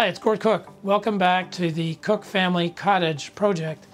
Hi, it's Gord Cooke. Welcome back to the Cooke Family Cottage Project.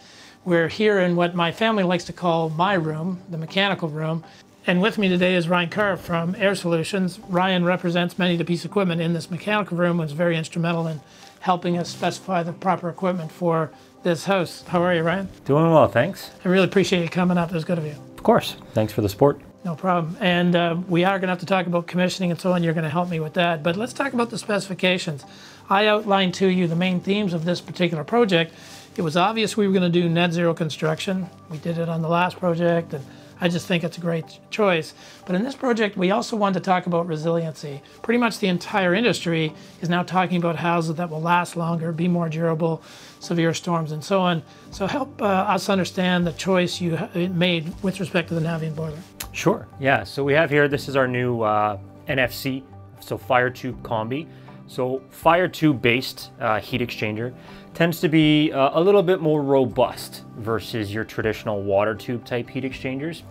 We're here in what my family likes to call my room, the mechanical room. And with me today is Ryan Carr from Air Solutions. Ryan represents many of the piece of equipment in this mechanical room, was very instrumental in helping us specify the proper equipment for this house. How are you, Ryan? Doing well, thanks. I really appreciate you coming up. It was good of you. Of course. Thanks for the support. No problem. And we are going to have to talk about commissioning and so on. You're going to help me with that. But let's talk about the specifications. I outlined to you the main themes of this particular project. It was obvious we were going to do net zero construction. We did it on the last project, and I just think it's a great choice. But in this project, we also wanted to talk about resiliency. Pretty much the entire industry is now talking about houses that will last longer, be more durable, severe storms, and so on. So help us understand the choice you made with respect to the Navien boiler. Sure, yeah, so we have here, this is our new NFC, so Fire Tube Combi. So Fire Tube based heat exchanger tends to be a little bit more robust versus your traditional water tube type heat exchangers,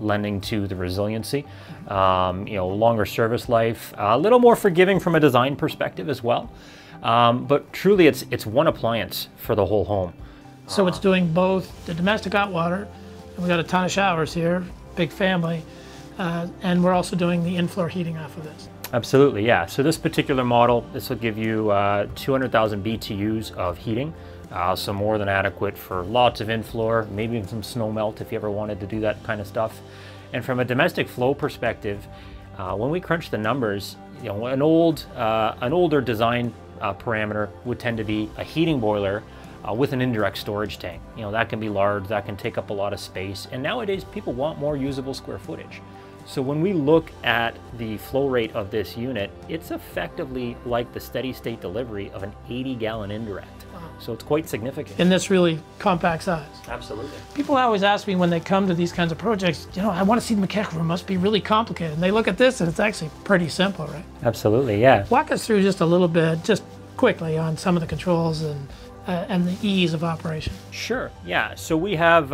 lending to the resiliency, longer service life, a little more forgiving from a design perspective as well. But truly it's one appliance for the whole home. So it's doing both the domestic hot water, and we got a ton of showers here, big family, and we're also doing the in-floor heating off of this. Absolutely, yeah. So this particular model, this will give you 200,000 BTUs of heating, so more than adequate for lots of in-floor, maybe some snow melt if you ever wanted to do that kind of stuff. And from a domestic flow perspective, when we crunch the numbers, you know, an older design parameter would tend to be a heating boiler with an indirect storage tank. You know, that can be large, that can take up a lot of space. And nowadays people want more usable square footage. So when we look at the flow rate of this unit, it's effectively like the steady state delivery of an 80-gallon indirect. So it's quite significant. In this really compact size. Absolutely. People always ask me when they come to these kinds of projects, you know, I want to see the mechanical room, must be really complicated. And they look at this and it's actually pretty simple, right? Absolutely, yeah. Walk us through just a little bit, just quickly, on some of the controls and the ease of operation. Sure, yeah. So we have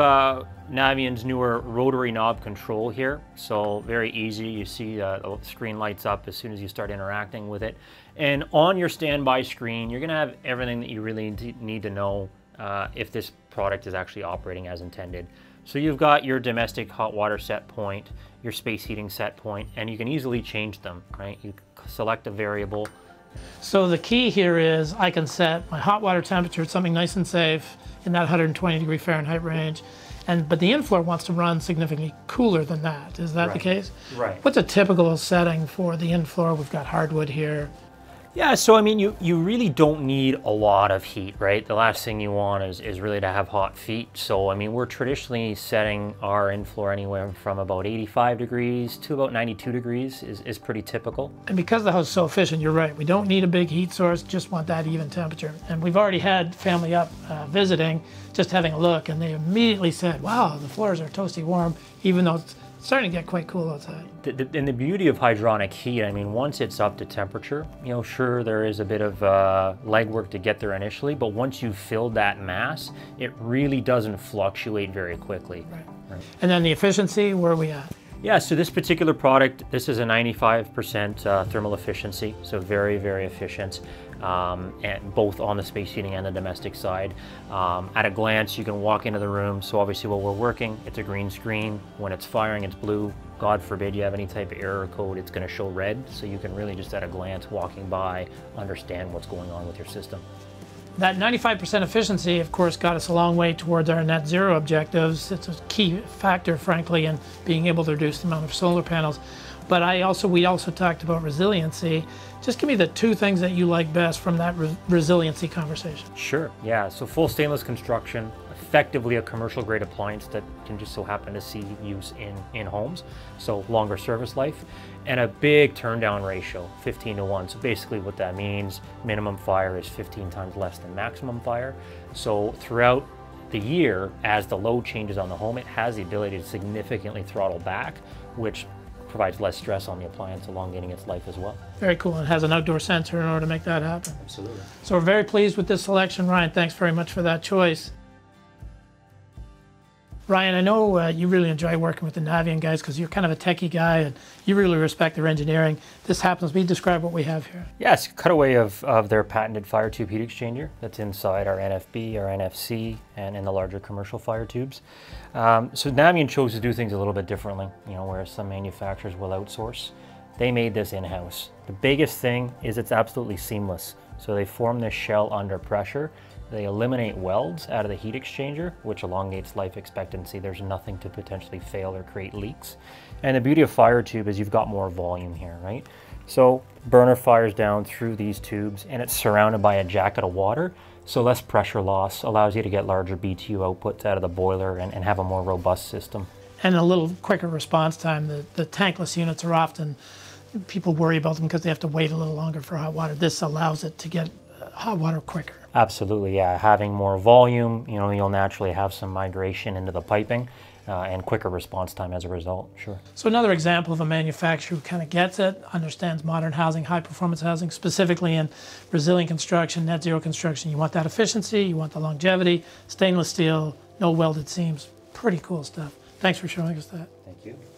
Navien's newer rotary knob control here. So very easy. You see the screen lights up as soon as you start interacting with it. And on your standby screen, you're gonna have everything that you really need to know if this product is actually operating as intended. So you've got your domestic hot water set point, your space heating set point, and you can easily change them, right? You select a variable. So the key here is I can set my hot water temperature, something nice and safe in that 120 degree Fahrenheit range, but the in-floor wants to run significantly cooler than that. Is that the case? Right. What's a typical setting for the in-floor? We've got hardwood here. Yeah, so I mean, you really don't need a lot of heat, right? The last thing you want is really to have hot feet. So I mean, we're traditionally setting our in-floor anywhere from about 85 degrees to about 92 degrees is pretty typical. And because the house is so efficient, you're right, we don't need a big heat source, just want that even temperature. And we've already had family up visiting, just having a look, and they immediately said, wow, the floors are toasty warm, even though it's starting to get quite cool outside. And the beauty of hydronic heat, I mean, once it's up to temperature, you know, sure, there is a bit of legwork to get there initially, but once you've filled that mass, it really doesn't fluctuate very quickly. Right. Right. And then the efficiency, where are we at? Yeah, so this particular product, this is a 95% thermal efficiency, so very, very efficient, and both on the space heating and the domestic side. At a glance, you can walk into the room, so obviously while we're working, it's a green screen. When it's firing, it's blue. God forbid you have any type of error code, it's gonna show red, so you can really just at a glance, walking by, understand what's going on with your system. That 95% efficiency, of course, got us a long way towards our net zero objectives. It's a key factor, frankly, in being able to reduce the amount of solar panels. But we also talked about resiliency. Just give me the two things that you like best from that resiliency conversation. Sure, yeah, so full stainless construction, effectively a commercial grade appliance that can just so happen to see use in homes, so longer service life, and a big turn down ratio, 15:1. So basically what that means, minimum fire is 15 times less than maximum fire. So throughout the year, as the load changes on the home, it has the ability to significantly throttle back, which provides less stress on the appliance, elongating its life as well. Very cool. It has an outdoor sensor in order to make that happen. Absolutely. So we're very pleased with this selection. Ryan, thanks very much for that choice. Ryan, I know you really enjoy working with the Navien guys because you're kind of a techie guy and you really respect their engineering. This happens. We describe what we have here. Yes, cutaway of their patented fire tube heat exchanger that's inside our NFB, our NFC, and in the larger commercial fire tubes. So Navien chose to do things a little bit differently, whereas some manufacturers will outsource. They made this in-house. The biggest thing is it's absolutely seamless. So they form this shell under pressure. They eliminate welds out of the heat exchanger, which elongates life expectancy. There's nothing to potentially fail or create leaks. And the beauty of fire tube is you've got more volume here, right? So burner fires down through these tubes and it's surrounded by a jacket of water. So less pressure loss allows you to get larger BTU outputs out of the boiler and have a more robust system. And a little quicker response time. The tankless units are often, people worry about them because they have to wait a little longer for hot water. This allows it to get hot water quicker. Absolutely, yeah. Having more volume, you'll naturally have some migration into the piping and quicker response time as a result, sure. So another example of a manufacturer who kind of gets it, understands modern housing, high performance housing, specifically in resilient construction, net zero construction. You want that efficiency, you want the longevity, stainless steel, no welded seams, pretty cool stuff. Thanks for showing us that. Thank you.